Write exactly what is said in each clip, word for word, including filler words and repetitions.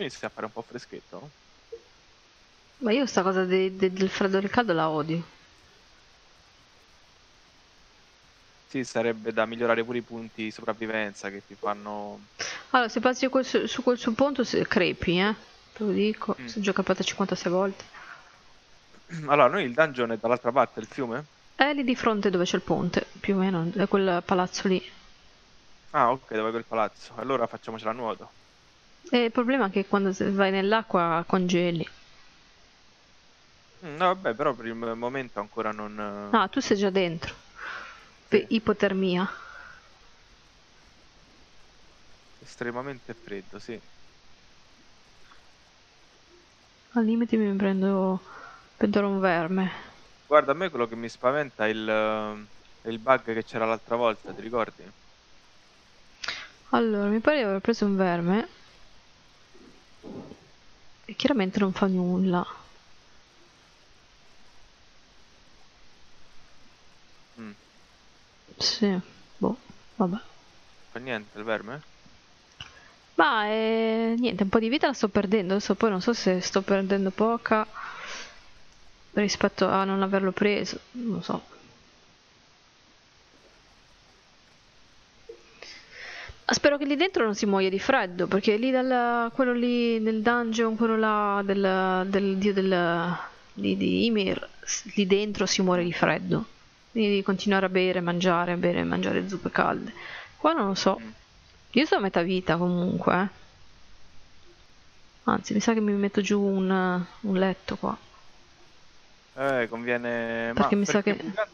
inizia a fare un po' freschetto, no? Ma io sta cosa de de del freddo ricaldo la odio. Sì, sarebbe da migliorare pure i punti di sopravvivenza che ti fanno... Allora, se passi quel su, su quel supponto crepi, eh? Te lo dico, mm. Se gioca per cinquantasei volte. Allora, noi il dungeon è dall'altra parte, il fiume? È lì di fronte dove c'è il ponte, più o meno, è quel palazzo lì. Ah, ok, dove è quel palazzo. Allora facciamocela a nuoto. E il problema è che quando vai nell'acqua congeli. No, vabbè, però per il momento ancora non... Ah, tu sei già dentro. Per ipotermia. Estremamente freddo, sì. Al limite mi prendo... prendo un verme. Guarda, a me quello che mi spaventa è il, il bug che c'era l'altra volta, ti ricordi? Allora, mi pare di aver preso un verme. E chiaramente non fa nulla. Sì, boh, vabbè. Fa niente il verme? Ma eh, niente, un po' di vita la sto perdendo. Adesso poi non so se sto perdendo poca rispetto a non averlo preso, non so. Spero che lì dentro non si muoia di freddo, perché lì dal, quello lì nel dungeon, quello là del, del dio del, di, di Ymir, lì dentro si muore di freddo. Di continuare a bere, mangiare, bere, mangiare zuppe calde. Qua non lo so. Io sono a metà vita comunque. Eh. Anzi, mi sa che mi metto giù un, un letto qua. Eh, conviene. Perché Ma, mi perché sa che.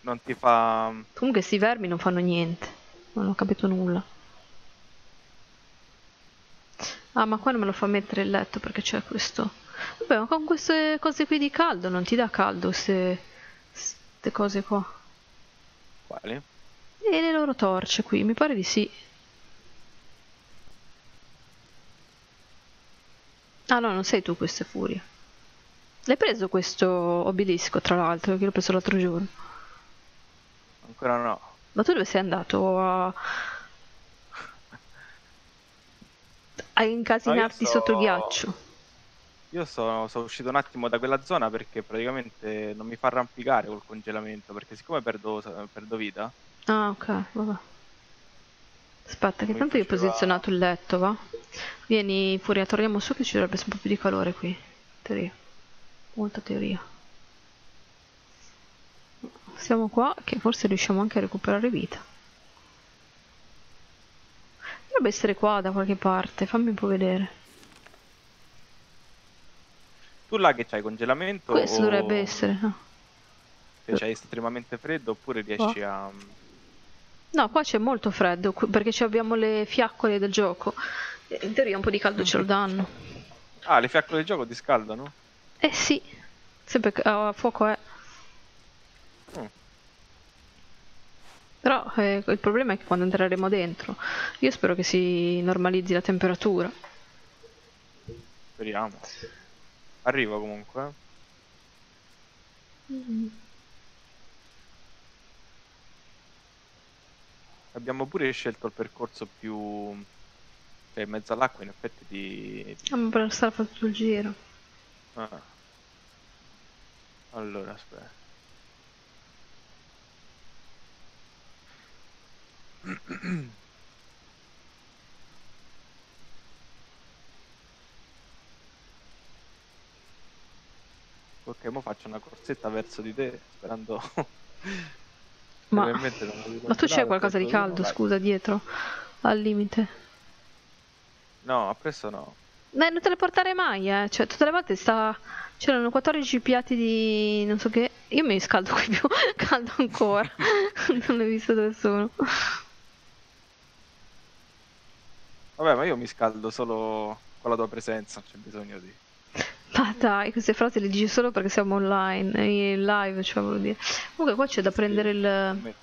Non ti fa. Comunque sti vermi non fanno niente. Non ho capito nulla. Ah, ma qua non me lo fa mettere il letto perché c'è questo. Vabbè, ma con queste cose qui di caldo non ti dà caldo se. Queste cose qua. Quali? E le loro torce qui, mi pare di sì. Ah no, non sei tu queste furie. L'hai preso questo obelisco tra l'altro, che l'ho preso l'altro giorno. Ancora no. Ma tu dove sei andato a... a incasinarti no, so... sotto il ghiaccio? Io sono, sono uscito un attimo da quella zona perché praticamente non mi fa arrampicare col congelamento, perché siccome perdo, perdo vita... Ah, ok, vabbè. Aspetta, che tanto io ho posizionato il letto, va? Vieni, furia, torniamo su che ci dovrebbe essere un po' più di calore qui. Teoria. Molta teoria. Siamo qua, che forse riusciamo anche a recuperare vita. Dovrebbe essere qua da qualche parte, fammi un po' vedere. Tu là che c'hai congelamento? Questo o... dovrebbe essere. No. Che c'hai estremamente freddo oppure riesci qua. a... No, qua c'è molto freddo perché abbiamo le fiaccole del gioco. In teoria un po' di caldo ce lo danno. Ah, le fiaccole del gioco ti scaldano? Eh sì, sempre a fuoco è. Mm. Però eh, il problema è che quando entreremo dentro, io spero che si normalizzi la temperatura. Speriamo. Arriva comunque. Mm. Abbiamo pure scelto il percorso più... cioè in mezzo all'acqua in effetti di... Ah, ma per stare a fare tutto il giro. Ah. Allora aspetta. Ok, mo faccio una corsetta verso di te, sperando... Ma, non ma tu c'è qualcosa di caldo, scusa, dietro? Al limite? No, appresso no. Beh, non te le portare mai, eh. Cioè, tutte le volte sta... c'erano quattordici piatti di... non so che... Io mi scaldo qui più caldo ancora. Non ho visto dove sono. Vabbè, ma io mi scaldo solo con la tua presenza, non c'è bisogno di... Ma dai, queste frasi le dici solo perché siamo online, in live, cioè voglio dire. Comunque qua c'è da prendere il...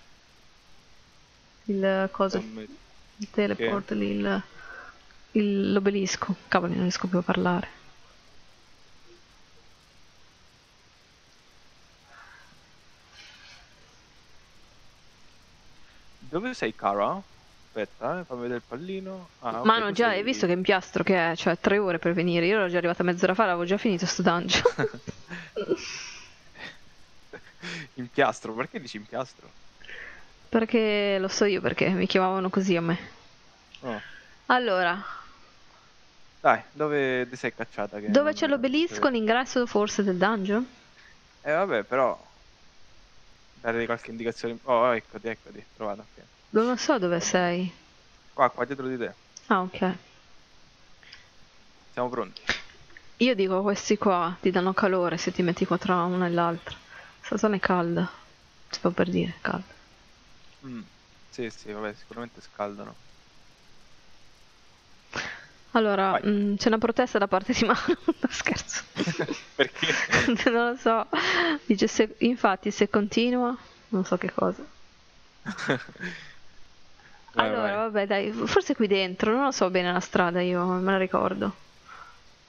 il coso, il teleport, lì, il... l'obelisco. Cavoli, non riesco più a parlare. Dove sei, Cara? aspetta, eh, fammi vedere il pallino. Ah, ma no, già hai visto che impiastro che è, cioè tre ore per venire, io ero già arrivata mezz'ora fa, l'avevo già finito sto dungeon. Impiastro, perché dici impiastro? Perché lo so io perché, mi chiamavano così a me. Oh. Allora. Dai, dove ti sei cacciata? Che dove c'è l'obelisco, l'ingresso forse del dungeon? Eh vabbè, però... dare qualche indicazione... Oh, eccoti, eccoti, trovata. Non lo so dove sei. Qua, qua dietro di te. Ah, ok. Siamo pronti. Io dico, questi qua ti danno calore se ti metti qua tra una e l'altra. Sta zona è calda. Si può per dire, calda. Mm. Sì, sì, vabbè, sicuramente scaldano. Allora, c'è una protesta da parte di Manu, no, scherzo. Perché? Non lo so. Dice, se, infatti, se continua, non so che cosa. Vai, allora, vai. Vabbè, dai, forse qui dentro, non lo so bene la strada, io me la ricordo.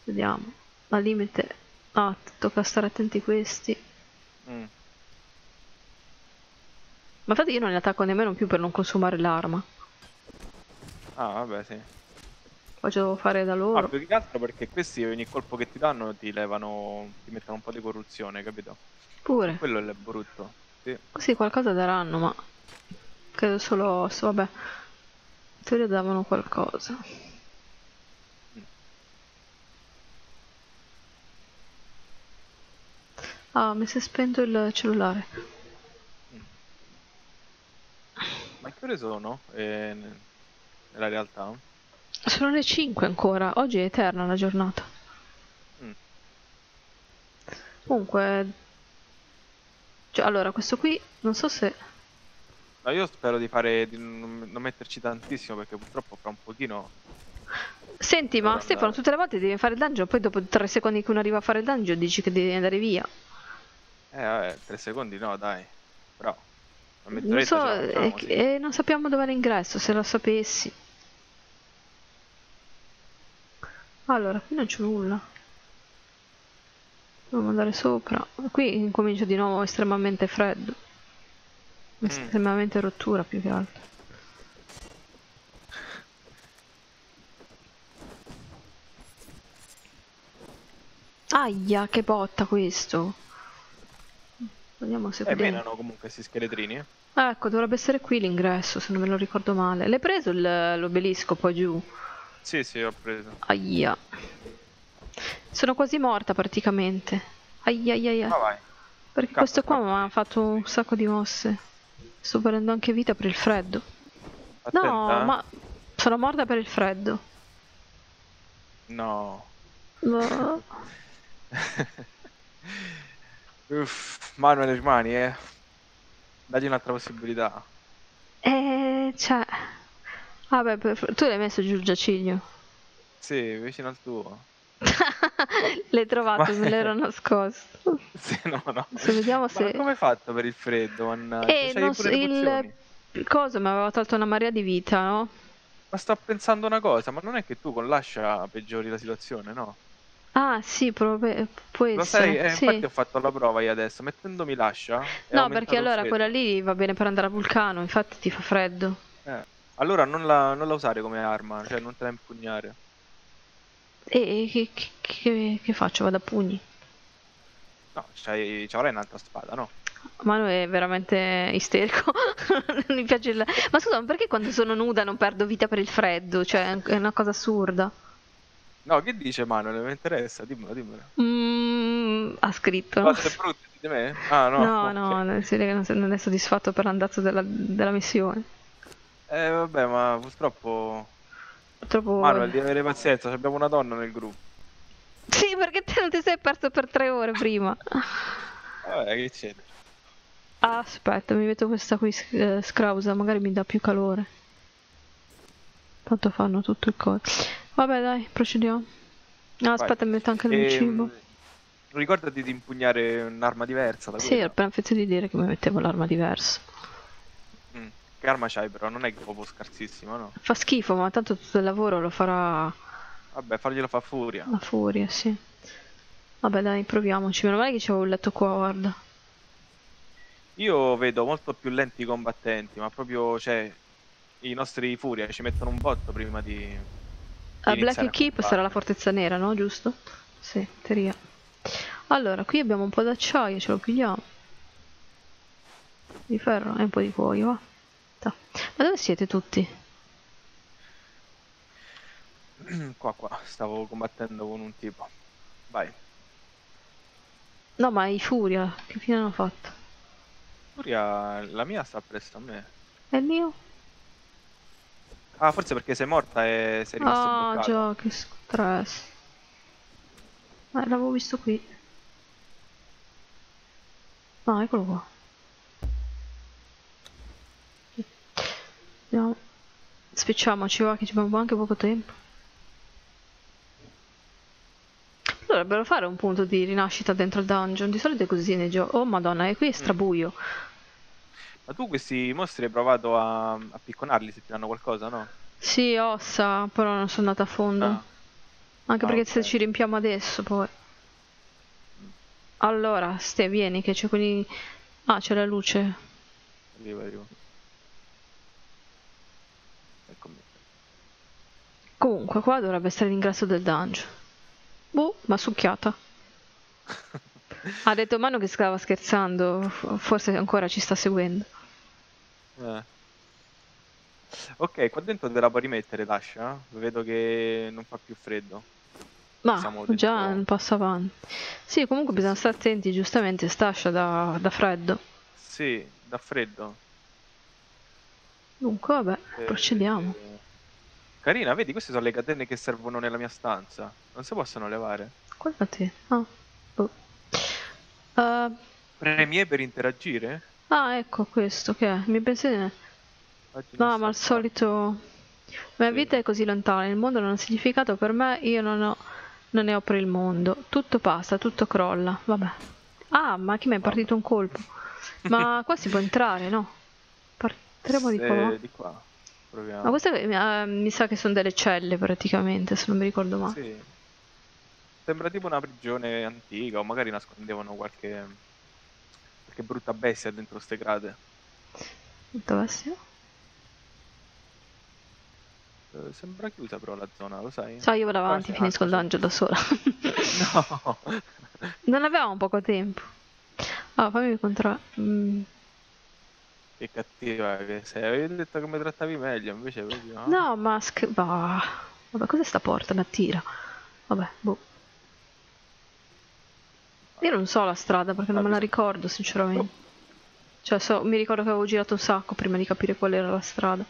Vediamo, al limite... Ah, tocca stare attenti questi. Mm. Ma infatti io non li attacco nemmeno più per non consumare l'arma. Ah, vabbè, sì. Cosa devo fare da loro? Ah, più che altro perché questi ogni colpo che ti danno ti levano, ti mettono un po' di corruzione, capito? Pure. Quello è brutto. Sì, sì, qualcosa daranno, ma credo solo osso, vabbè. In teoria davano qualcosa. Ah, mi si è spento il cellulare. Ma che ore sono? Eh, nella realtà? Sono le cinque ancora, oggi è eterna la giornata. Mm. Comunque, cioè, allora questo qui, non so se... No, io spero di fare, di non metterci tantissimo perché purtroppo fra un pochino... Senti, ma Stefano, tutte le volte devi fare il dungeon, poi dopo tre secondi che uno arriva a fare il dungeon dici che devi andare via. Eh vabbè, tre secondi no, dai, bravo. Non so, e eh, non sappiamo dove è l'ingresso, se lo sapessi. Allora, qui non c'è nulla. Dobbiamo andare sopra. Qui incomincia di nuovo estremamente freddo. Mm. Estremamente rottura più che altro. Aia, che botta questo. Andiamo se... E menano comunque questi scheletrini. Eh? Ecco, dovrebbe essere qui l'ingresso, se non me lo ricordo male. L'hai preso l'obelisco poi giù? Sì, sì, ho preso. Aia. Sono quasi morta praticamente. Aia, aia, aia. Ah, vai. Perché Capo, questo qua mi ha fatto un sacco di mosse. Sto perdendo anche vita per il freddo. Attenta, no, eh. ma sono morta per il freddo. No. No. Uff, Manuel, rimani, eh. Dagli un'altra possibilità. Eh, cioè... Ah beh, per... tu l'hai messo giù il giaciglio? Sì, vicino al tuo. L'hai trovato, ma... me l'ero nascosto. Sì, no, no. Se vediamo ma se... come hai fatto per il freddo? Eh, non so, il... il coso mi aveva tolto una marea di vita, no? Ma sto pensando una cosa, ma non è che tu con l'ascia peggiori la situazione, no? Ah sì, proprio può essere. Lo sai, eh, sì. Infatti ho fatto la prova io adesso, mettendomi l'ascia... No, perché allora quella lì va bene per andare a vulcano, infatti ti fa freddo. Eh. Allora non la, non la usare come arma, cioè non te la impugnare. E che, che, che faccio? Vado a pugni? No, c'avrai un'altra spada, no? Manu è veramente isterico. Non mi piace il... Ma scusa, ma perché quando sono nuda non perdo vita per il freddo? Cioè è una cosa assurda. No, che dice Manu? Mi interessa, dimmelo, dimmelo. Mm, ha scritto. Ma sei brutto di me? Ah no. No, no, no, si vede che non è soddisfatto per l'andazzo della, della missione. Eh vabbè, ma purtroppo... Purtroppo... Manuel, devi avere pazienza, abbiamo una donna nel gruppo. Sì, perché te non ti sei perso per tre ore prima. Vabbè, che c'è? Aspetta, mi metto questa qui, eh, scrausa, magari mi dà più calore. Tanto fanno tutto il coso. Vabbè dai, procediamo. No, aspetta, mi metto anche il mio cibo. Ricordati di impugnare un'arma diversa da quella. Sì, ero appena finito di dire che mi mettevo l'arma diversa. Che arma c'hai però? Non è che è proprio scarsissimo, no? Fa schifo, ma tanto tutto il lavoro lo farà... Vabbè, farglielo fa furia. La furia, sì. Vabbè dai, proviamoci. Meno male che c'avevo il letto qua, guarda. Io vedo molto più lenti i combattenti, ma proprio, cioè... i nostri furia ci mettono un botto prima di, di uh, Black Keep sarà la fortezza nera, no? Giusto? Sì, teoria. Allora, qui abbiamo un po' d'acciaio, ce lo pigliamo. Di ferro e un po' di cuoio, va. Ta. Ma dove siete tutti? Qua, qua. Stavo combattendo con un tipo. Vai. No, ma i furia, che fine hanno fatto? Furia, la mia sta presso a me. E il mio? Ah, forse perché sei morta e sei rimasto ah, bloccato. Ah, già, che stress. Ma l'avevo visto qui. Ah, eccolo qua. Andiamo. Spicciamoci, va, che ci abbiamo anche poco tempo. Dovrebbero fare un punto di rinascita dentro il dungeon, di solito è così nei giochi. Oh madonna, e qui è strabuio. Ma tu questi mostri hai provato a, a picconarli, se ti danno qualcosa, no? Sì, ossa, però non sono andata a fondo. No. Anche no, perché okay. Se ci riempiamo adesso poi. Allora, ste, vieni che c'è quelli... Ah, c'è la luce. Arrivo, arrivo. Eccomi. Comunque, qua dovrebbe essere l'ingresso del dungeon. Boh, ma succhiata. Ha detto Mano che stava scherzando. Forse ancora ci sta seguendo. Eh. Ok, qua dentro te la puoi rimettere, Dasha. Vedo che non fa più freddo. Ma siamo già un passo avanti. Sì, comunque sì, bisogna sì. stare attenti, giustamente, Stascia da, da freddo. Sì, da freddo. Dunque, vabbè, eh, procediamo. Eh. Carina, vedi, queste sono le catene che servono nella mia stanza. Non si possono levare. Guardate. Ah. Oh. Uh. Premie per interagire? Ah, ecco questo che è. Mi pensate... No, ma al solito... La mia vita è così lontana. Il mondo non ha significato per me. Io non, ho... non ne ho per il mondo. Tutto passa, tutto crolla. Vabbè. Ah, ma chi mi è partito un colpo? Ma qua si può entrare, no? Partiamo di qua. Di qua. Proviamo. Ma queste uh, mi sa che sono delle celle praticamente, se non mi ricordo male. Sì. Sembra tipo una prigione antica, o magari nascondevano qualche, qualche brutta bestia dentro ste grate. Dove sia? Eh, sembra chiusa però la zona, lo sai? So, io vado avanti, ah, finisco il dungeon da sola. No! Non avevamo poco tempo. Ah, fammi controllare. Mm. Che cattiva che sei, avevi detto che mi trattavi meglio, invece proprio no. No, ma bah. Vabbè, cos'è sta porta? Mi attira. Vabbè, boh. Io non so la strada perché non me la ricordo, sinceramente. Cioè, so, mi ricordo che avevo girato un sacco prima di capire qual era la strada.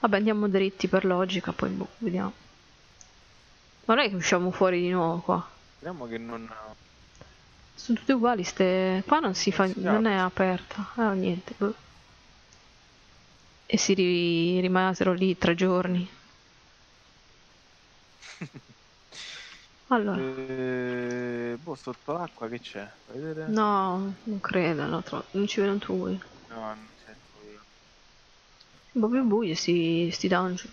Vabbè, andiamo dritti per logica, poi boh, vediamo. Ma non è che usciamo fuori di nuovo qua. Speriamo che non... Sono tutte uguali ste... Qua non si fa... non è aperta. Ah, niente, boh. E si ri rimasero lì tre giorni. Allora. Eh, boh, sotto l'acqua che c'è? No, non credo, no, non ci vedono tu. No, non c'è nulla. Un po' più buio sti, sti dungeon.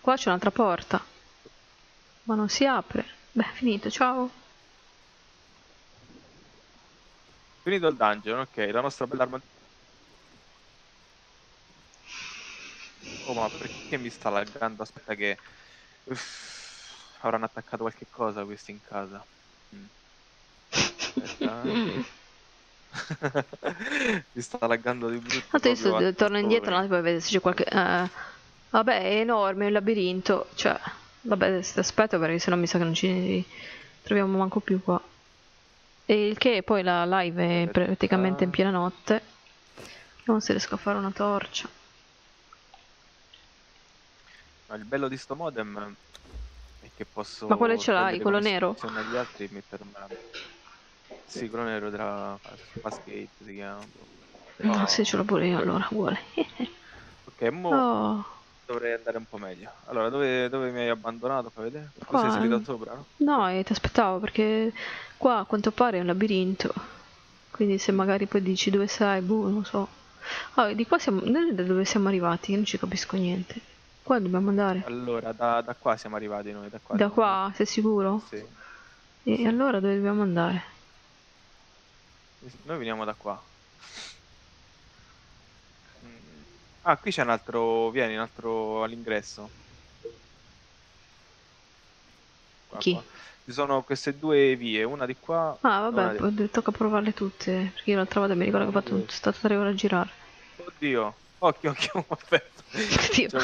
Qua c'è un'altra porta. Ma non si apre. Beh, finito, ciao. Finito il dungeon, ok, la nostra bella armatura. Oh, ma perché mi sta laggando? Aspetta che... Uff, avranno attaccato qualche cosa questi in casa. Aspetta. Mi sta laggando di brutto. Tanto io torno attorno. indietro un attimo per vedere se c'è qualche... Eh, vabbè, è enorme, il labirinto. Cioè, vabbè, aspetto perché sennò mi sa che non ci troviamo manco più qua. E il che poi la live è praticamente in piena notte. Non si riesco a fare una torcia. Ma il bello di sto modem è che posso... Ma quale ce l'hai? Quello nero? Insieme agli altri mi fermerà. Sì, quello nero della Fastgate si chiama. No, oh. Sì, ce l'ho pure io allora, vuole. Ok, mo oh. dovrei andare un po' meglio. Allora, dove, dove mi hai abbandonato? Fai vedere? Qua... Sei salito sopra, no? No, e ti aspettavo perché qua a quanto pare è un labirinto. Quindi se magari poi dici dove sei, boh, non so. Allora, di qua siamo... Noi da dove siamo arrivati? Io non ci capisco niente. Qua dobbiamo andare. Allora, da, da qua siamo arrivati noi, da qua. Da qua, sei sicuro? Sì. E sì. Allora dove dobbiamo andare? Noi veniamo da qua. Ah, qui c'è un altro, vieni, un altro all'ingresso. Chi? Qua. Ci sono queste due vie, una di qua. Ah, vabbè, una di... tocca provarle tutte, perché io l'altra volta mi ricordo che ho fatto un... stato tre ore a girare. Oddio, occhio, occhio, aspetta. Oddio. C'è un tipo.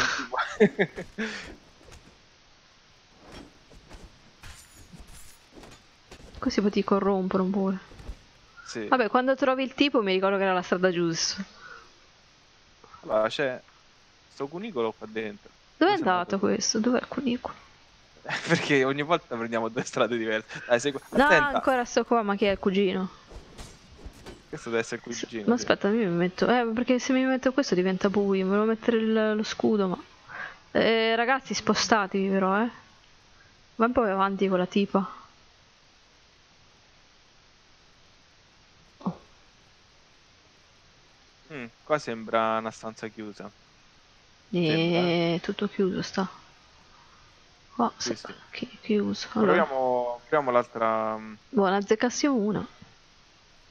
Così potevi corrompere un po'. Sì. Vabbè, quando trovi il tipo mi ricordo che era la strada giusta. Allora, c'è sto cunicolo qua dentro. Dov'è andato questo? Dov'è il cunicolo? Perché ogni volta prendiamo due strade diverse. Dai, sei... No, ancora sto qua, ma chi è il cugino? Questo deve essere il cugino. Sì, ma aspetta, io mi metto... Eh, perché se mi metto questo diventa buio. Volevo mettere il, lo scudo, ma... Eh, ragazzi, spostatevi però, eh. Vai un po' avanti con la tipa. Mm, qua sembra una stanza chiusa. Eeeh, tutto chiuso sta. Qua sì, sta sì. Chiuso. Allora. Proviamo, proviamo l'altra. Buona, azzecassimo una.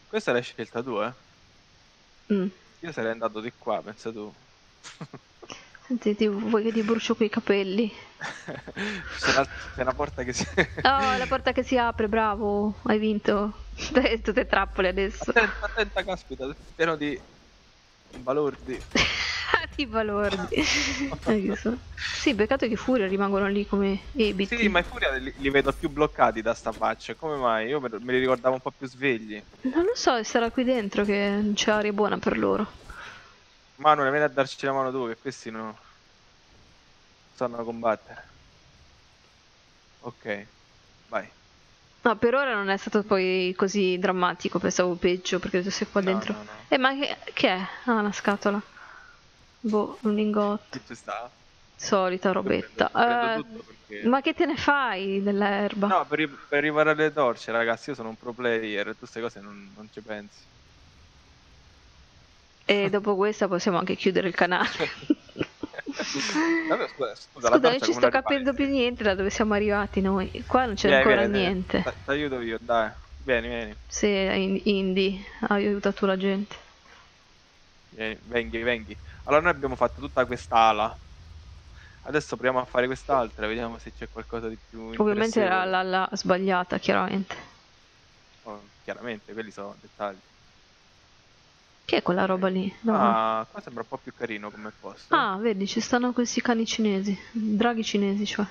Questa è la scelta tua, eh? Mm. Io sarei andato di qua, pensa tu. Senti, vuoi che ti brucio quei capelli? C'è una, una porta che si... Oh, la porta che si apre, bravo, hai vinto. Tutte trappole adesso. Attenta, attenta, caspita, pieno di... balordi. Ti balordi. Sì, peccato che Furia rimangono lì come ebiti. Sì, ma i Furia li, li vedo più bloccati da sta faccia. Come mai? Io me, me li ricordavo un po' più svegli. Non lo so, sarà qui dentro che non c'è aria buona per loro. Manu, vieni a darci la mano tu, che questi non stanno a combattere. Ok, vai. No, per ora non è stato poi così drammatico, pensavo peggio, perché tu sei qua no, dentro. No, no. Eh, ma che, che è? Ah, una scatola. Boh, un lingotto. Che sta? Solita robetta. Prendo, prendo uh, perché... Ma che te ne fai dell'erba? No, per, per riparare le torce, ragazzi, io sono un pro player, tu queste cose non, non ci pensi. E dopo questa possiamo anche chiudere il canale. Scusa, scusa, scusa la non ci sto capendo più niente da dove siamo arrivati noi. Qua non c'è yeah, ancora viene, niente. Ti aiuto io, dai. Vieni, vieni. Sì, Indy, aiuta tu la gente. Vieni, venghi, venghi. Allora noi abbiamo fatto tutta quest'ala. Adesso proviamo a fare quest'altra, vediamo se c'è qualcosa di più. Ovviamente era la, la sbagliata, chiaramente. Oh, chiaramente, quelli sono dettagli. Che è quella roba lì? No. Ah, qua sembra un po' più carino come posto. Ah, vedi, ci stanno questi cani cinesi, draghi cinesi, cioè.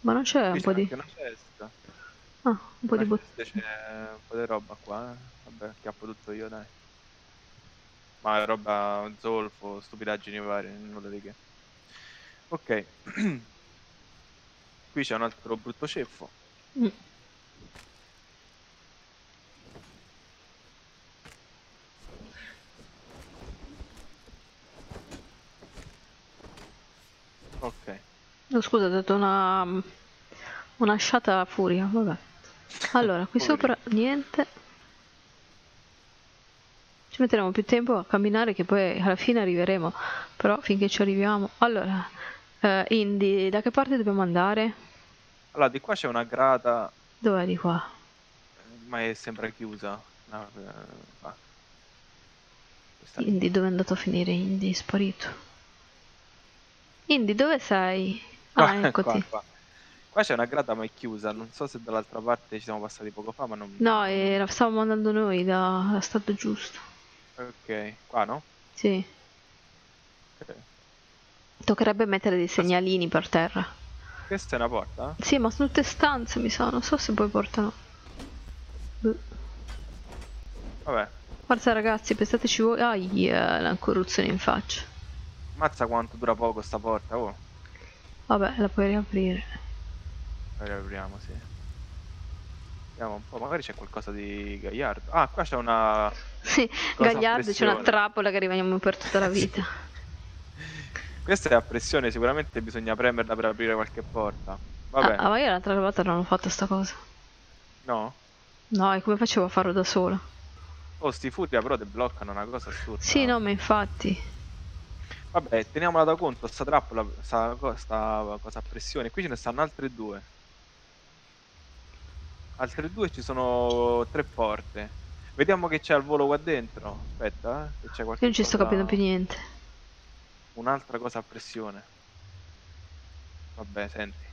Ma non c'è un po' di... Una cesta. Ah, un in po' di bottiglia. C'è un po' di roba qua, eh. Vabbè, chiappo tutto io, dai. Ma è roba zolfo, stupidaggini varie, nulla di che. Ok. Qui c'è un altro brutto ceffo. Mm. Ok. No, scusa, ho dato una una sciata furia, vabbè. Allora, qui sopra niente. Ci metteremo più tempo a camminare che poi alla fine arriveremo, però finché ci arriviamo. Allora, eh, Indy, da che parte dobbiamo andare? Allora, di qua c'è una grata. Dov'è di qua? Ma è sempre chiusa. No, ah. Indy, dove è andato a finire? Indy è sparito. Indy, dove sei? Ah, qua, eccoti. Qua, qua. Qua c'è una grata ma è chiusa, non so se dall'altra parte ci siamo passati poco fa, ma non... No, eh, stavamo andando noi dalla strada giusta. Ok, qua no? Sì. Okay. Toccherebbe mettere dei segnalini per terra. Questa è una porta? Sì, ma sono tutte stanze, mi sa, non so se poi portano... Beh. Vabbè. Forza ragazzi, pensateci voi... Ah, yeah, la corruzione in faccia. Mazza quanto dura poco sta porta, oh. Vabbè, la puoi riaprire. La riapriamo, sì. Vediamo un po', magari c'è qualcosa di gagliardo. Ah, qua c'è una... Sì, gagliardo, c'è una trappola che rimaniamo per tutta la vita. Questa è a pressione, sicuramente bisogna premerla per aprire qualche porta. Vabbè. Ah, ma io l'altra volta non ho fatto sta cosa. No? No, e come facevo a farlo da sola? Oh, sti furia però te bloccano, una cosa assurda. Sì, no, ma infatti... Vabbè, teniamola da conto, sta trappola, sta cosa a pressione. Qui ce ne stanno altre due. Altre due ci sono tre porte. Vediamo che c'è al volo qua dentro. Aspetta, eh, che c'è qualcosa. Io non ci sto capendo più niente. Un'altra cosa a pressione. Vabbè, senti.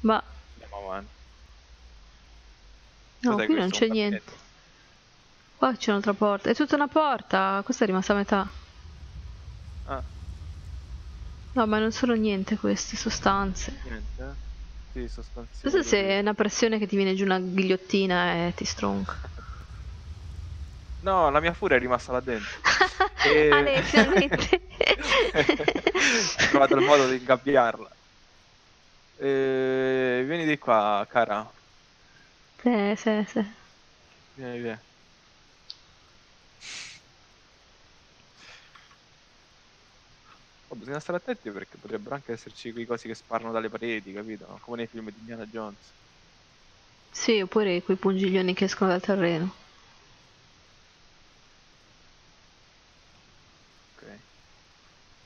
Ma andiamo avanti. No, qui non c'è niente. Qua c'è un'altra porta. È tutta una porta. Questa è rimasta a metà. Ah. No, ma non sono niente queste sostanze. Niente, eh? Sì, sostanze. Non so se è una pressione che ti viene giù una ghigliottina e ti stronca. No, la mia furia è rimasta là dentro. E... Ale, finalmente. Ho trovato il modo di ingabbiarla. E... Vieni di qua, cara. Sì, sì, sì. Vieni, vieni. Oh, bisogna stare attenti perché potrebbero anche esserci quei cosi che sparano dalle pareti, capito? Come nei film di Indiana Jones. Sì, oppure quei pungiglioni che escono dal terreno. Ok.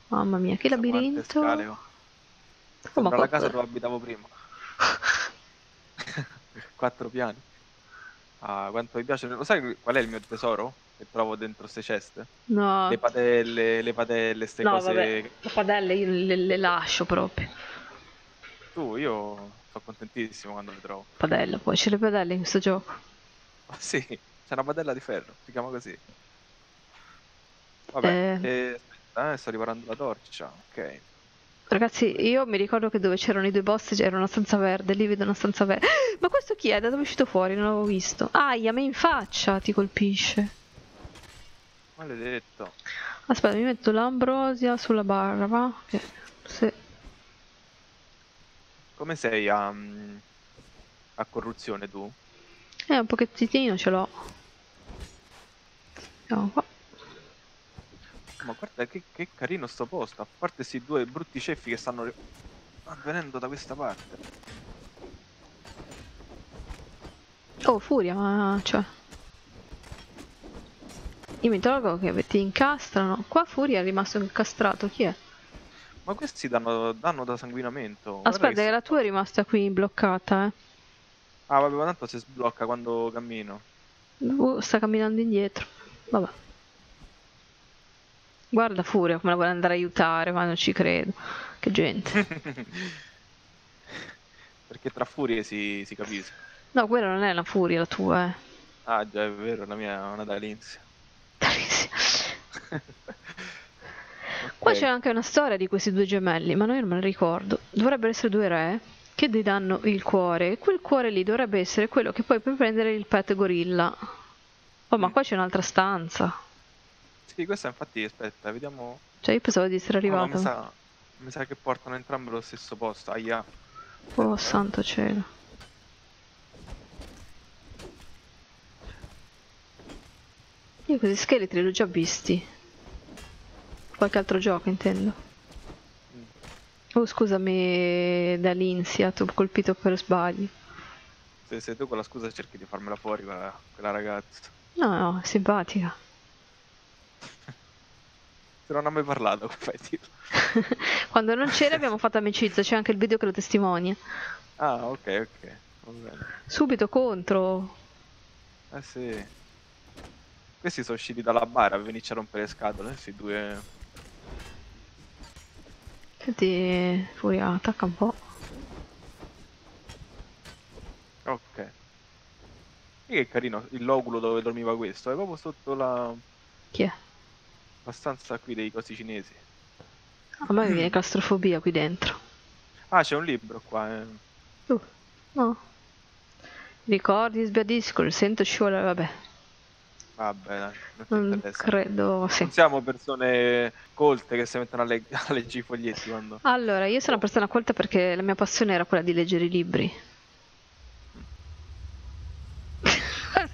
Mamma mia, che labirinto! Oh, sembra la casa dove abitavo prima. Quattro piani. Ah, quanto mi piace. Lo sai qual è il mio tesoro? Che trovo dentro ste ceste? No. Le padelle, le padelle, ste no, cose. Vabbè. Le padelle io le, le lascio proprio. Tu, io sono contentissimo quando le trovo. Padella, poi c'è le padelle in questo gioco. Ma sì, c'è una padella di ferro, si chiama così. Vabbè, eh... Eh, aspetta, eh, sto riparando la torcia, ok. Ragazzi, io mi ricordo che dove c'erano i due boss c'era una stanza verde, lì vedo una stanza verde. Ma questo chi è? Da dove è uscito fuori? Non l'avevo visto. Aia, me in faccia ti colpisce. Maledetto. Aspetta, mi metto l'ambrosia sulla barra, va? Okay. Se... Come sei a, a corruzione tu? Eh, un pochettino ce l'ho. Andiamo qua. Ma guarda che, che carino sto posto, a parte questi due brutti ceffi che stanno avvenendo da questa parte. Oh, furia, ma... cioè... Io mi trovo che ti incastrano. Qua furia è rimasto incastrato, chi è? Ma questi danno, danno da sanguinamento. Aspetta, che la tua è rimasta qui bloccata, eh. Ah vabbè, ma tanto si sblocca quando cammino. Uh, sta camminando indietro. Vabbè. Guarda furia come la vuole andare a aiutare, ma non ci credo. Che gente. Perché tra furie si, si capisce. No, quella non è una furia la tua, eh. Ah già, è vero, la mia è una Dalinzia. Qua okay. C'è anche una storia di questi due gemelli, ma noi non me la ricordo. Dovrebbero essere due re che gli danno il cuore, e quel cuore lì dovrebbe essere quello che poi puoi prendere il pet gorilla. Oh, ma qua c'è un'altra stanza. Sì, questa infatti, aspetta, vediamo. Cioè, io pensavo di essere arrivato. No, mi, sa, mi sa che portano entrambi allo stesso posto. Aia. Oh, santo cielo. Io questi scheletri li ho già visti. Qualche altro gioco, intendo. Oh, scusami, Dalinzia, ti ho colpito per sbaglio. Se sei tu con la scusa cerchi di farmela fuori quella, quella ragazza. No, no, è simpatica. Se non ha mai parlato, fai. Quando non c'era abbiamo fatto amicizia, c'è anche il video che lo testimonia. Ah, ok, ok. Va bene. Subito contro. Eh sì. Questi sono usciti dalla bara a venirci a rompere le scatole, questi due... Senti, furia, attacca un po'. Ok. E che carino, il loculo dove dormiva questo, è proprio sotto la... Chi è? La stanza qui dei cosi cinesi. A me viene claustrofobia qui dentro. Ah, c'è un libro qua, eh. Uh, no. Ricordi, sbiadisco, il sento scivolare, vabbè. Vabbè, dai, non, non credo, sì. Non siamo persone colte che si mettono a, leg a leggere i foglietti quando... Allora, io sono una persona colta perché la mia passione era quella di leggere i libri.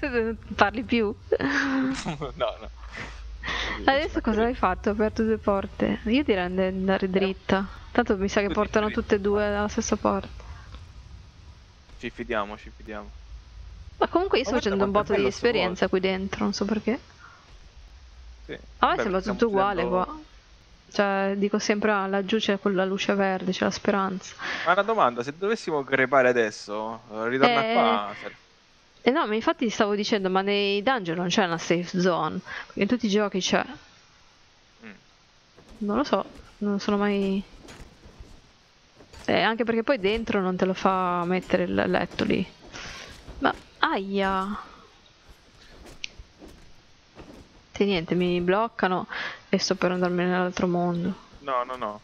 Non parli più? No, no. Adesso cosa hai fatto? Ho aperto due porte. Io direi andare dritta. Tanto mi sa che portano tutte e due alla stessa porta. Ci fidiamo, ci fidiamo. Ma comunque io sto facendo un botto di esperienza qui dentro, non so perché. Sì. A me sembra tutto uguale qua. Cioè, dico sempre, ah, laggiù c'è quella luce verde, c'è la speranza. Ma una domanda, se dovessimo crepare adesso, ritorna qua... E no, ma infatti ti stavo dicendo, ma nei dungeon non c'è una safe zone, perché in tutti i giochi c'è. Non lo so, non sono mai... Eh, anche perché poi dentro non te lo fa mettere il letto lì. Ma... aia! E niente, mi bloccano e sto per andarmene nell'altro mondo. No, no, no.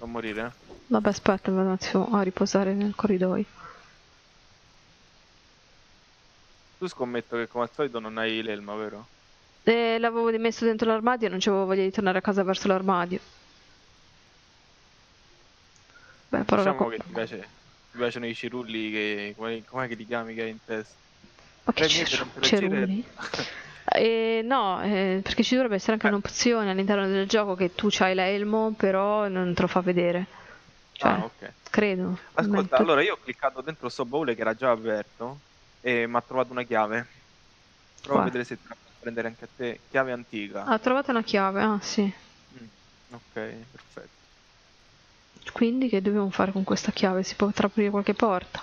Non morire. Vabbè, aspetta, vado un attimo a riposare nel corridoio. Tu scommetto che come al solito non hai l'elma, vero? Eh, l'avevo messo dentro l'armadio e non c'avevo voglia di tornare a casa verso l'armadio. Beh, però diciamo che ti, piace, ti piacciono i cirulli che... com'è che ti chiami che hai in testa? Ma che cirulli? Eh, no, eh, perché ci dovrebbe essere anche eh. un'opzione all'interno del gioco che tu c'hai l'elmo, però non te lo fa vedere. Cioè, ah, ok. Credo. Ascolta, allora io ho cliccato dentro sto baule che era già aperto e mi ha trovato una chiave. Prova Qua. a vedere se ti posso prendere anche a te. Chiave antica. Ah, ho trovato una chiave, ah sì. Mm, ok, perfetto. Quindi che dobbiamo fare con questa chiave? Si può aprire qualche porta?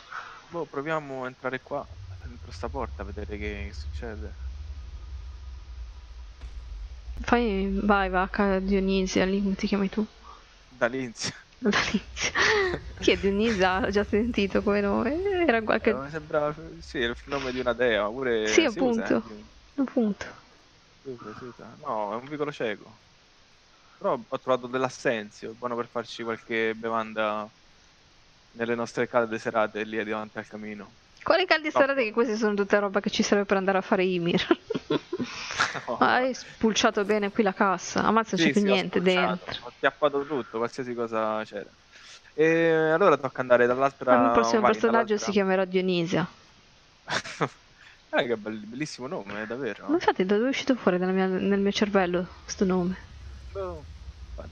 Boh, proviamo a entrare qua, dentro sta porta, a vedere che succede. Fai, vai, vacca Dionisia, lì come ti chiami tu? Dalizia. Dalizia. Chi è Dionisia? L'ho già sentito come nome. Era qualche... Eh, mi sembrava, sì, il nome di una dea, pure... Sì, appunto. Appunto. No, è un vicolo cieco. Però ho trovato dell'assenzio, buono per farci qualche bevanda nelle nostre calde serate lì davanti al camino. Quali calde no. serate? Che queste sono tutta roba che ci serve per andare a fare Ymir. No. Hai spulciato bene qui la cassa, ammazza, non sì, c'è più sì, niente ho dentro. Ho acchiappato tutto, qualsiasi cosa c'era. E allora tocca andare dall'altra. Il prossimo vai, personaggio si chiamerà Dionisia. Eh, che bellissimo nome, davvero. Ma infatti, da dove è uscito fuori dalla mia, nel mio cervello questo nome? Boh,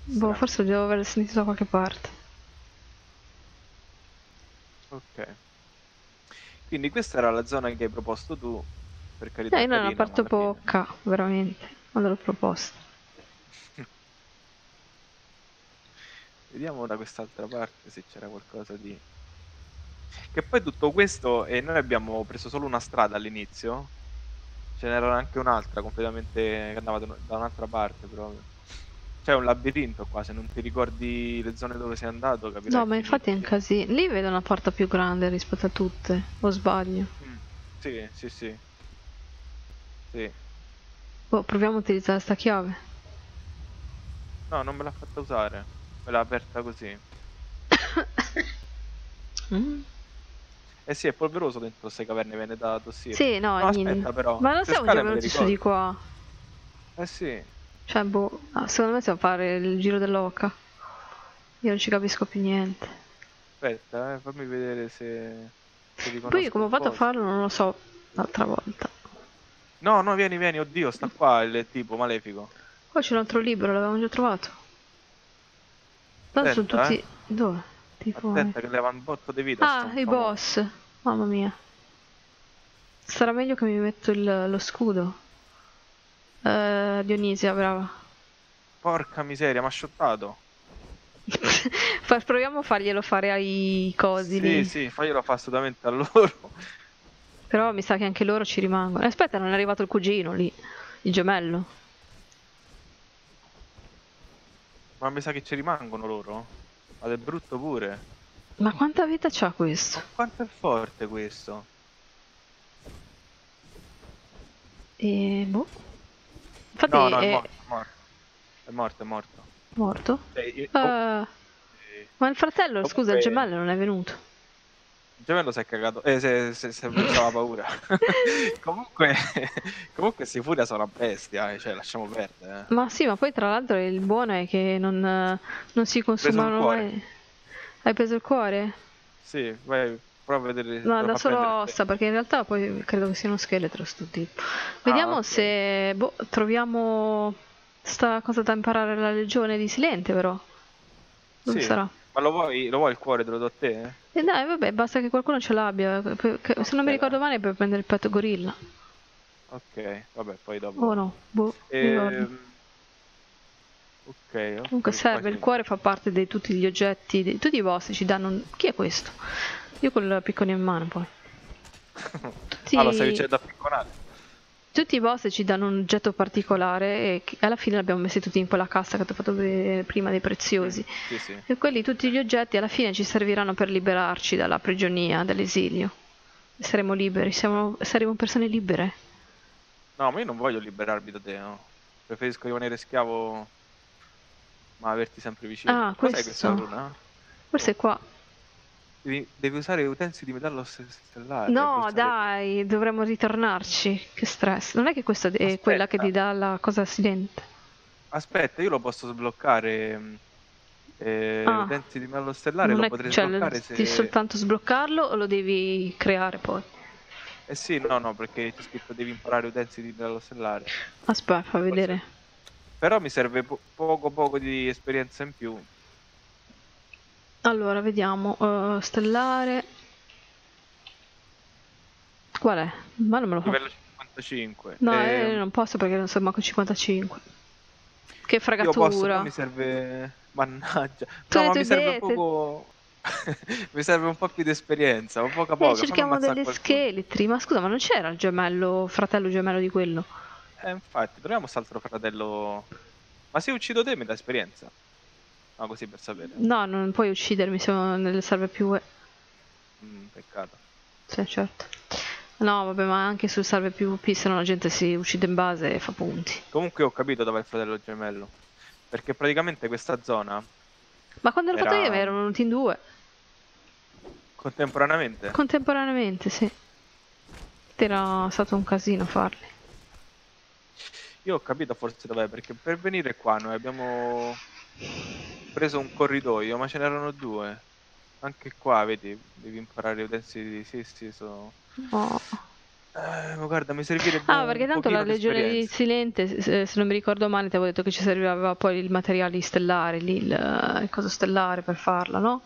boh forse lo devo aver sentito da qualche parte. Ok. Quindi questa era la zona che hai proposto tu. Per carità, eh, io non ho aperto bocca, veramente, quando l'ho proposta. Vediamo da quest'altra parte se c'era qualcosa di... Che poi tutto questo, e eh, noi abbiamo preso solo una strada all'inizio, ce n'era anche un'altra completamente che andava da un'altra parte proprio. C'è un labirinto qua, se non ti ricordi le zone dove sei andato, capirai. No, ma infatti è un casino. Lì vedo una porta più grande rispetto a tutte, o sbaglio? Mm. Sì, sì, sì. Sì. Boh, proviamo a utilizzare sta chiave. No, non me l'ha fatta usare. Me l'ha aperta così. mm. Eh sì, è polveroso dentro queste caverne, viene da tossire. Sì, no, no aspetta però. Ma non siamo già venuti su di qua. Eh sì. Cioè, boh, no, secondo me siamo a fare il giro dell'oca. Io non ci capisco più niente. Aspetta, eh, fammi vedere se... se poi come ho fatto a farlo non lo so l'altra volta. No, no, vieni, vieni, oddio, sta qua il tipo malefico. Qua c'è un altro libro, l'avevamo già trovato. Tanto sono tutti... Eh. Dove? Tipo... Attenta che leva un botto di vita. Ah, i boss. Mamma mia. Sarà meglio che mi metto il, lo scudo. Eh, Dionisia, brava. Porca miseria, mi ha shottato. Proviamo a farglielo fare ai cosi sì, lì. Sì, sì, faglielo fare assolutamente a loro. Però mi sa che anche loro ci rimangono. Aspetta, non è arrivato il cugino lì, il gemello. Ma mi sa che ci rimangono loro? Ma è brutto pure. Ma quanta vita c'ha questo? Ma quanto è forte questo? E boh. Infatti no, no, è, è... morto, è morto, è morto. Morto? Eh, io... uh... eh. Ma il fratello, oh, scusa, eh. il gemello non è venuto. Il gemello si è cagato, eh, se, se, se pensava paura. Comunque, comunque si furia sono una bestia, cioè lasciamo perdere. Ma sì, ma poi tra l'altro il buono è che non, non si consumano mai. Hai preso il cuore? Sì, vai, prova a vedere. Ma da solo ossa, perché in realtà poi credo che sia uno scheletro sto tipo. Vediamo ah, okay. se boh, troviamo sta cosa da imparare la legione di Silente però. Dove sì. sarà? Ma lo vuoi, lo vuoi il cuore? Te lo do a te? Eh? Eh dai, vabbè, basta che qualcuno ce l'abbia. Okay. Se non mi ricordo male, per prendere il petto gorilla. Ok, vabbè, poi dopo. Oh no, boh, ehm... okay, ok. Comunque serve, quasi... il cuore fa parte di tutti gli oggetti, di tutti i vostri, ci danno... Chi è questo? Io con il piccone in mano, poi. tutti... Ah, lo stai dicendo a picconare. Tutti i boss ci danno un oggetto particolare e alla fine l'abbiamo messi tutti in quella cassa che ti ho fatto vedere prima dei preziosi. Sì, sì. E quelli, tutti gli oggetti alla fine ci serviranno per liberarci dalla prigionia, dall'esilio. Saremo liberi, siamo, saremo persone libere. No, ma io non voglio liberarmi da te, no? Preferisco rimanere schiavo, ma averti sempre vicino. Ah, cos'è questa runa? Forse è qua. Devi, devi usare utensili di metallo stellare. No, dai, per... dovremmo ritornarci. Che stress. Non è che questa è quella che ti dà la cosa silente. Aspetta, io lo posso sbloccare. Eh, ah, utensili di metallo stellare lo potrei cioè, sbloccare se... Devi soltanto sbloccarlo o lo devi creare poi? Eh sì, no, no, perché c'è scritto devi imparare utensili di metallo stellare. Aspetta, fa vedere. Forse. Però mi serve po poco poco di esperienza in più. Allora, vediamo, uh, stellare... Qual è? Ma non me lo fa. Livello cinquantacinque. No, eh... io non posso perché non sono manco cinquantacinque. Che fregatura. Io posso, ma mi serve... Mannaggia. No, ma mi serve un poco... mi serve un po' più di esperienza, un poca poca. Eh, cerchiamo delle scheletri, ma scusa, ma non c'era il gemello, fratello gemello di quello? Eh, infatti, troviamo quest'altro fratello... Ma se uccido te mi dà esperienza? No, così per sapere. No, non puoi uccidermi se non ne serve più. Mm, peccato. Sì, certo. No, vabbè, ma anche sul serve più P, se no la gente si uccide in base e fa punti. Comunque ho capito dove è il fratello gemello. Perché praticamente questa zona... Ma quando l'ho era... fatto io erano venuti in due. Contemporaneamente? Contemporaneamente, sì. Era stato un casino farli. Io ho capito forse dov'è, perché per venire qua noi abbiamo... preso un corridoio, ma ce n'erano due. Anche qua, vedi, devi imparare utensili di sì, sì, sono... Oh. Eh, ma guarda, mi servirebbe ah, perché tanto la legione di Silente, se non mi ricordo male, ti avevo detto che ci serviva poi il materiale stellare, lì, il, il coso stellare per farla, no?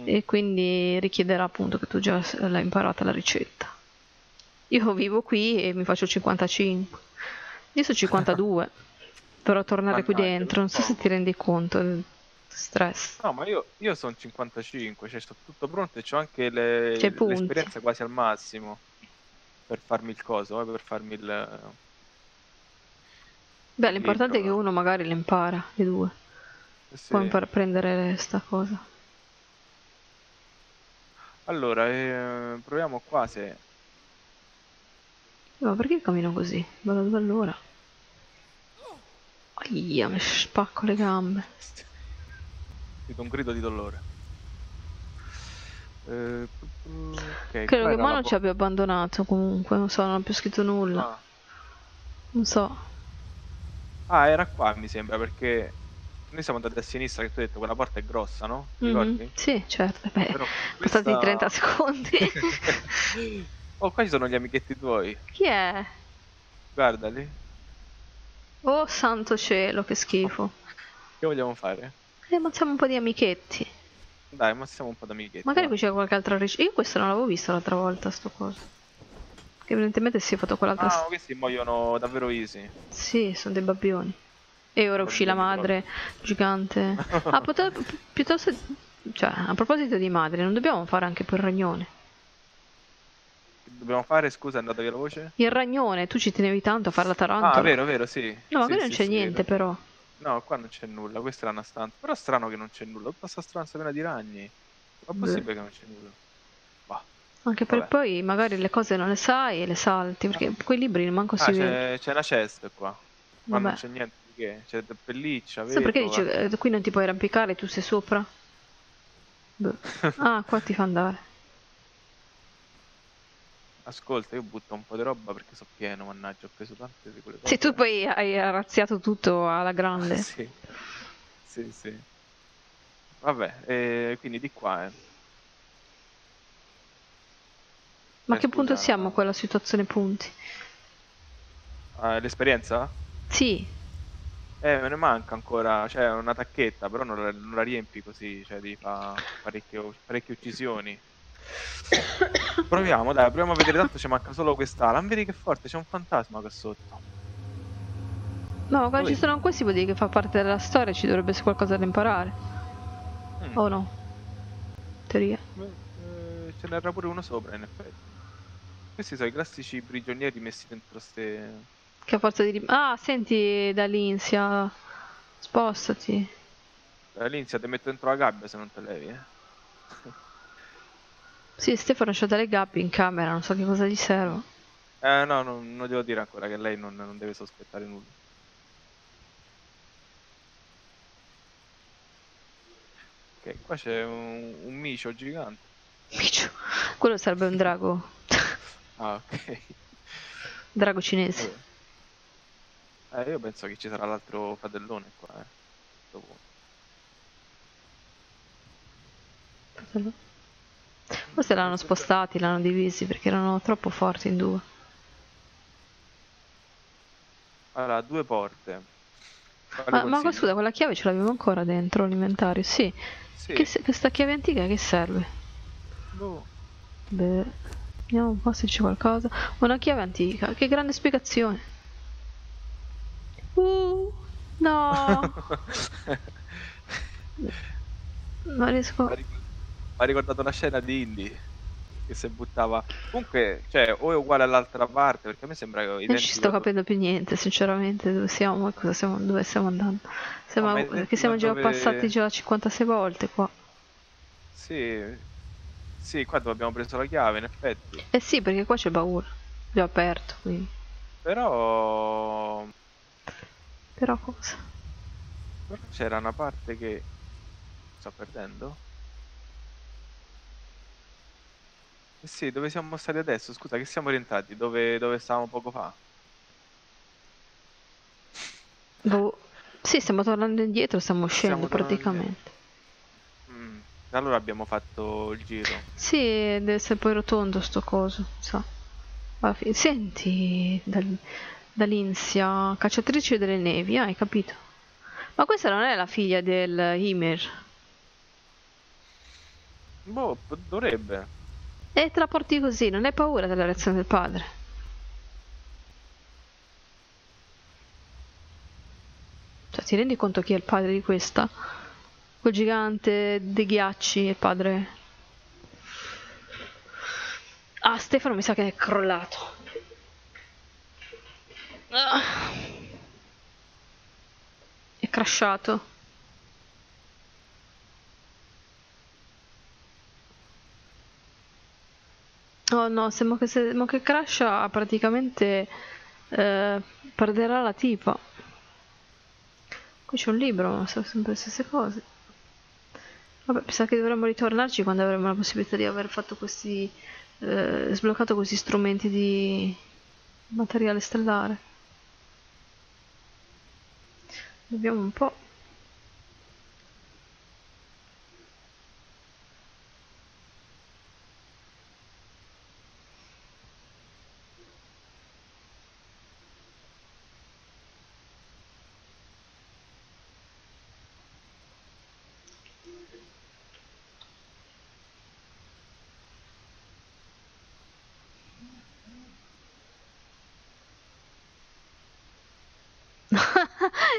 Mm. E quindi richiederà appunto che tu già l'hai imparata la ricetta. Io vivo qui e mi faccio cinquantacinque. Io sono cinquantadue. Dovrò tornare Mannaggia, qui dentro, non so se ti rendi conto del stress. No, ma io, io sono cinquantacinque, cioè sto tutto pronto e ho anche l'esperienza le, quasi al massimo per farmi il coso, eh, per farmi il... Beh, l'importante è che uno magari le impara, le due. Sì. Poi impara a prendere sta cosa. Allora, eh, proviamo qua se... Ma perché cammino così? Vado da allora. Aia, mi spacco le gambe. Sento un grido di dolore. Eh, okay, credo che Mano ci abbia abbandonato comunque, non so, non ho più scritto nulla. Ah. Non so. Ah, era qua mi sembra, perché noi siamo andati a sinistra, che tu hai detto quella porta è grossa, no? Ricordi? Mm-hmm. Sì, certo. Beh, però questa... passati trenta secondi. Oh, qua ci sono gli amichetti tuoi. Chi è? Guardali. Oh santo cielo, che schifo. Che vogliamo fare? Eh, ammazziamo un po' di amichetti. Dai, ammazziamo un po' di amichetti. Magari va. Qui c'è qualche altra ricetta. Io questo non l'avevo visto l'altra volta, sto coso. Che evidentemente si è fatto quell'altra... Ah, questi muoiono davvero easy. Sì, sono dei babbioni. E ora uscì la madre gigante. Ah, potevo... piuttosto... Cioè, a proposito di madre, non dobbiamo fare anche quel ragnone? Dobbiamo fare, scusa, è andata via la voce? Il ragnone, tu ci tenevi tanto a fare la tarantola. Ah, vero, vero, sì. No, ma sì, qui non sì, c'è sì, niente, vero. Però. No, qua non c'è nulla, questa è una stanza. Però è strano che non c'è nulla, questa stanza piena di ragni. Ma è possibile che non c'è nulla? Bah. Anche vabbè. Per poi magari le cose non le sai e le salti, perché ah. Quei libri manco ah, si vede. C'è una cesta qua, ma vabbè. Non c'è niente di che, c'è pelliccia, vero? Sì, perché dici, eh, qui non ti puoi arrampicare, tu sei sopra? Beh. Ah, qua ti fa andare. Ascolta, io butto un po' di roba perché sono pieno, mannaggia, ho preso tante di quelle cose. Sì, tu poi hai razziato tutto alla grande. Sì, sì, sì. Vabbè, eh, quindi di qua, eh. Ma eh, che scusa, punto siamo no? Quella situazione punti? Eh, l'esperienza? Sì. Eh, me ne manca ancora, cioè una tacchetta, però non la, non la riempi così, cioè devi fare parecchie uccisioni. Proviamo, dai, proviamo a vedere, tanto ci manca solo quest'ala. Vedi che forte, c'è un fantasma qua sotto. No, quando ci sono questi vuol dire che fa parte della storia, ci dovrebbe essere qualcosa da imparare. Mm. O no? Teoria. Eh, ce n'era pure uno sopra, in effetti. Questi sono i classici prigionieri messi dentro ste... Che a forza di... Ah, senti Dalinzia, spostati. Dalinzia, ti metto dentro la gabbia se non te levi, eh. Sì, Stefano c'ha delle gabbie in camera, non so che cosa gli serve. Eh no, no, non devo dire ancora che lei non, non deve sospettare nulla. Ok, qua c'è un, un micio gigante. Micio? Quello sarebbe un drago. Ah, ok. Drago cinese. Eh, eh io penso che ci sarà l'altro fratellone qua, eh. Dopo. Fratello? Forse l'hanno spostati, l'hanno divisi perché erano troppo forti in due. Allora, due porte. Ma, ma scusa, quella chiave ce l'avevo ancora dentro l'inventario, sì. Sì. Che, questa chiave antica che serve? No. Beh, vediamo un po' se c'è qualcosa. Una chiave antica, che grande spiegazione. Uh, no. Non riesco... Mi ha ricordato una scena di Indy che si buttava. Comunque, cioè, o è uguale all'altra parte, perché a me sembra che... Non ci sto capendo più niente, sinceramente, dove siamo e cosa siamo, dove stiamo andando. Siamo, no, perché siamo già dove... passati già cinquantasei volte qua. Sì, sì, qua dove abbiamo preso la chiave, in effetti. Eh sì, perché qua c'è il baule, già aperto, quindi. Però... Però cosa? C'era una parte che... Sto perdendo? Eh sì, dove siamo stati adesso? Scusa, che siamo rientrati? Dove, dove stavamo poco fa? Oh. Sì, stiamo tornando indietro, stiamo uscendo praticamente. Mm. Allora abbiamo fatto il giro. Sì, deve essere poi rotondo sto coso, so. Senti, Dal Dalinzia, cacciatrice delle nevi, hai capito? Ma questa non è la figlia del Himir? Boh, dovrebbe. E te la porti così, non hai paura della reazione del padre? Cioè, ti rendi conto chi è il padre di questa? Quel gigante dei ghiacci è il padre... Ah, Stefano mi sa che è crollato. Ah. È crashato. Oh no, sembra che, se, che crasha praticamente eh, perderà la tipa. Qui c'è un libro, ma sono sempre le stesse cose. Vabbè, mi sa che dovremmo ritornarci quando avremo la possibilità di aver fatto questi... Eh, sbloccato questi strumenti di materiale stellare. Vediamo un po'.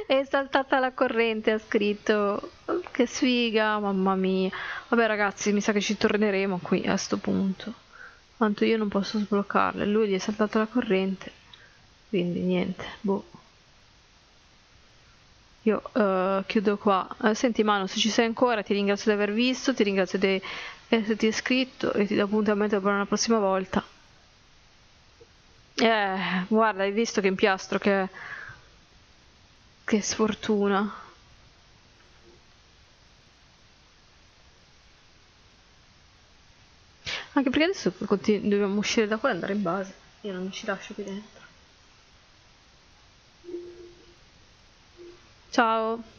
È saltata la corrente, ha scritto. Che sfiga, mamma mia. Vabbè ragazzi, mi sa che ci torneremo qui a sto punto. Tanto io non posso sbloccarle. Lui gli è saltata la corrente. Quindi niente, boh. Io uh, chiudo qua. uh, Senti Manu, se ci sei ancora ti ringrazio di aver visto. Ti ringrazio di esserti iscritto. E ti do appuntamento per una prossima volta. Eh, guarda, hai visto che impiastro che è. Che sfortuna. Anche perché adesso dobbiamo uscire da qua e andare in base. Io non ci lascio qui dentro. Ciao.